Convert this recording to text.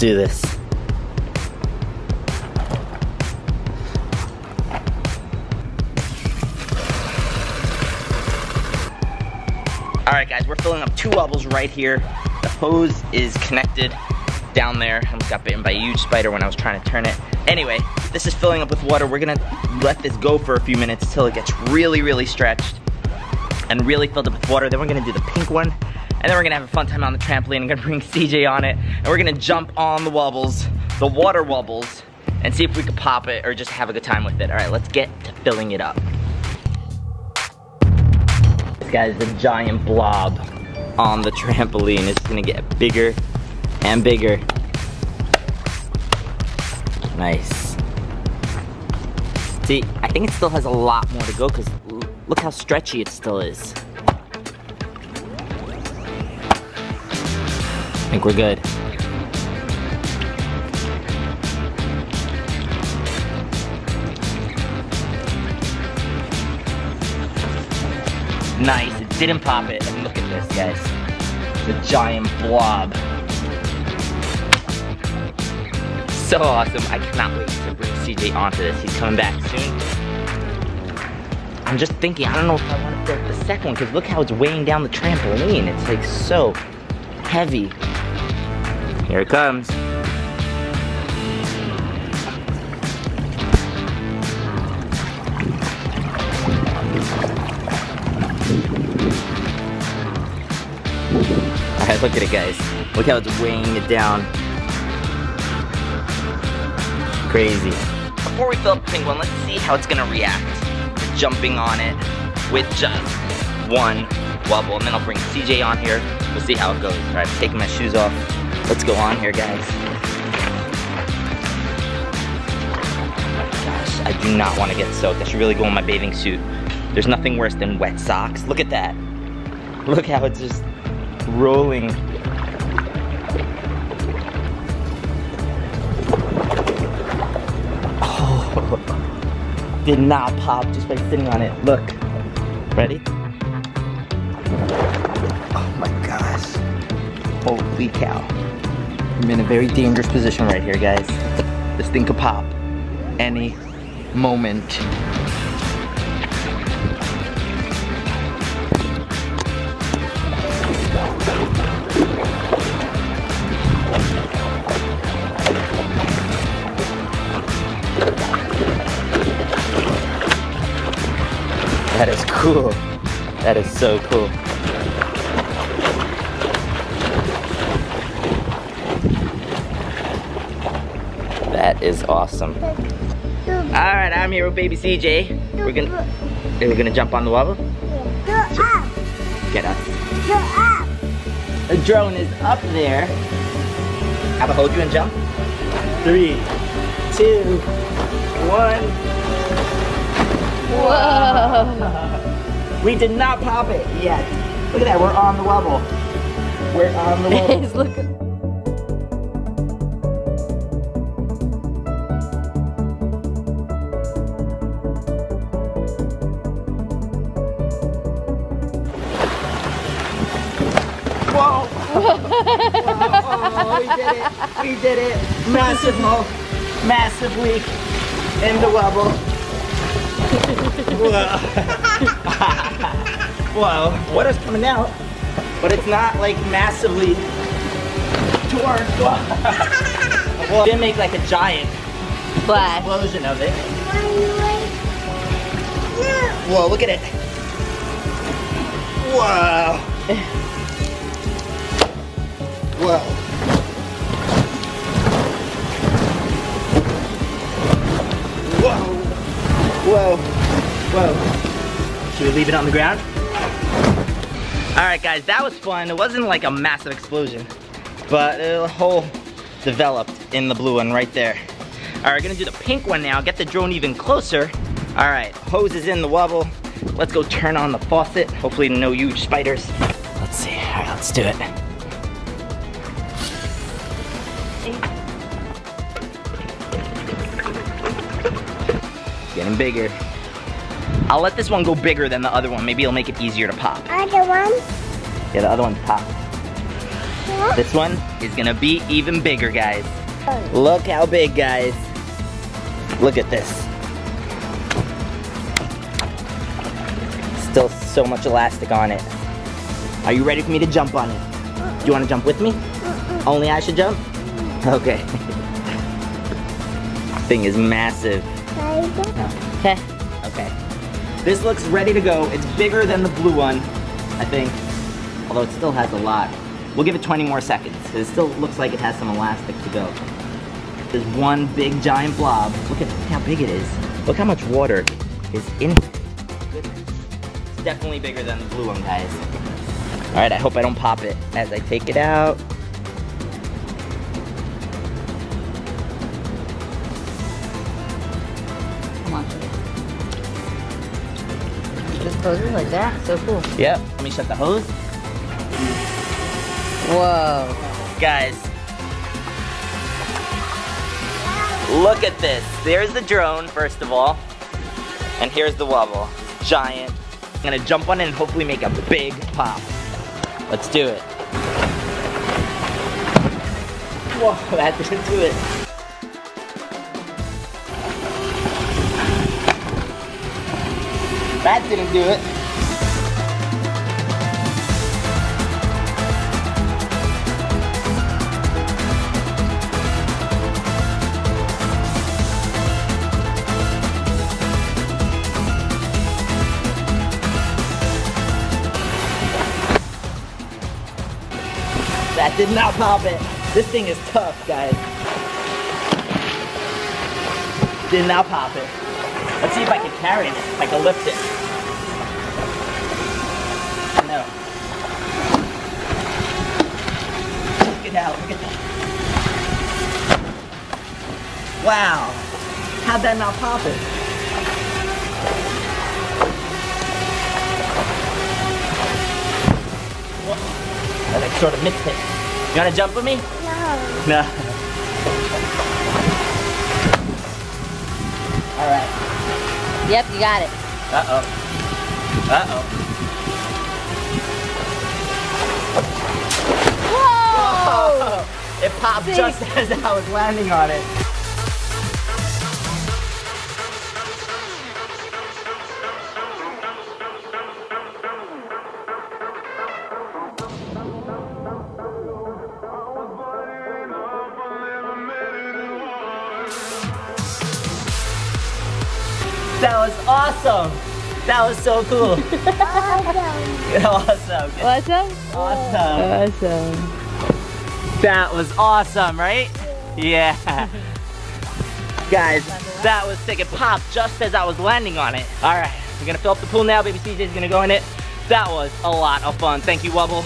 do this. All right, guys, we're filling up 2 Wubbels right here. The hose is connected down there. I almost got bitten by a huge spider when I was trying to turn it. Anyway, this is filling up with water. We're gonna let this go for a few minutes until it gets really, really stretched and really filled up with water. Then we're gonna do the pink one. And then we're gonna have a fun time on the trampoline. I'm gonna bring CJ on it. And we're gonna jump on the Wubbels, the water Wubbels, and see if we can pop it or just have a good time with it. All right, let's get to filling it up. This guy is a giant blob on the trampoline. It's gonna get bigger and bigger. Nice. See, I think it still has a lot more to go because look how stretchy it still is. I think we're good. Nice, it didn't pop it. I mean, look at this, guys. It's a giant blob. So awesome. I cannot wait to bring CJ onto this. He's coming back soon. I'm just thinking, I don't know if I want to fill the second one because look how it's weighing down the trampoline. It's like so heavy. Here it comes. Alright, look at it, guys. Look how it's weighing it down. Crazy. Before we fill up the pink one, let's see how it's gonna react to jumping on it with just one Wubble. And then I'll bring CJ on here. We'll see how it goes. Alright, I'm taking my shoes off. Let's go on here, guys. Gosh, I do not want to get soaked. I should really go in my bathing suit. There's nothing worse than wet socks. Look at that. Look how it's just rolling. Oh, did not pop just by sitting on it. Look. Ready? Oh my gosh. Holy cow. I'm in a very dangerous position right here, guys. This thing could pop any moment. That is cool. That is so cool. That is awesome. All right, I'm here with baby CJ. We're gonna jump on the Wubble. Get up. The drone is up there. I'm gonna hold you and jump. 3, 2, 1. Whoa! We did not pop it yet. Look at that. We're on the Wubble. We're on the Wubble. Whoa! Whoa. We did it! We did it! Massive mulch, massive leak in the Wubble. Whoa! Whoa! Water's coming out, but it's not like massively torn. Well, didn't make like a giant splash explosion of it. Whoa! Look at it! Whoa! Whoa. Whoa. Whoa. Whoa. Should we leave it on the ground? Alright, guys, that was fun. It wasn't like a massive explosion, but a hole developed in the blue one right there. Alright, we're gonna do the pink one now. Get the drone even closer. Alright, hose is in the Wubble. Let's go turn on the faucet. Hopefully, no huge spiders. Let's see. Alright, let's do it. Getting bigger. I'll let this one go bigger than the other one. Maybe it'll make it easier to pop. Other one? Yeah, the other one's popped. This one is gonna be even bigger, guys. Look how big, guys. Look at this. Still so much elastic on it. Are you ready for me to jump on it? Do you wanna jump with me? Only I should jump? Okay. Thing is massive. Okay. Okay. This looks ready to go. It's bigger than the blue one, I think. Although it still has a lot. We'll give it 20 more seconds, because it still looks like it has some elastic to go. There's one big giant blob. Look at how big it is. Look how much water is in here. It's definitely bigger than the blue one, guys. All right, I hope I don't pop it as I take it out. Come on. Just poses like that, so cool. Yep, let me shut the hose. Whoa. Guys, look at this. There's the drone, first of all. And here's the Wubble. Giant. I'm gonna jump on it and hopefully make a big pop. Let's do it. Whoa, that didn't do it. That didn't do it. That did not pop it. This thing is tough, guys. Did not pop it. Let's see if I can carry it, if I can lift it. No. Look at that, look at that. Wow. How'd that not pop it? I sort of missed it. You wanna jump with me? No. No. Alright. Yep, you got it. Uh-oh. Uh-oh. Whoa! Whoa! It popped just as I was landing on it. That was awesome. That was so cool. Awesome. Awesome? Awesome. Awesome. That was awesome, right? Yeah. Guys, that was sick. It popped just as I was landing on it. All right, we're gonna fill up the pool now. Baby CJ's gonna go in it. That was a lot of fun. Thank you, Wubble.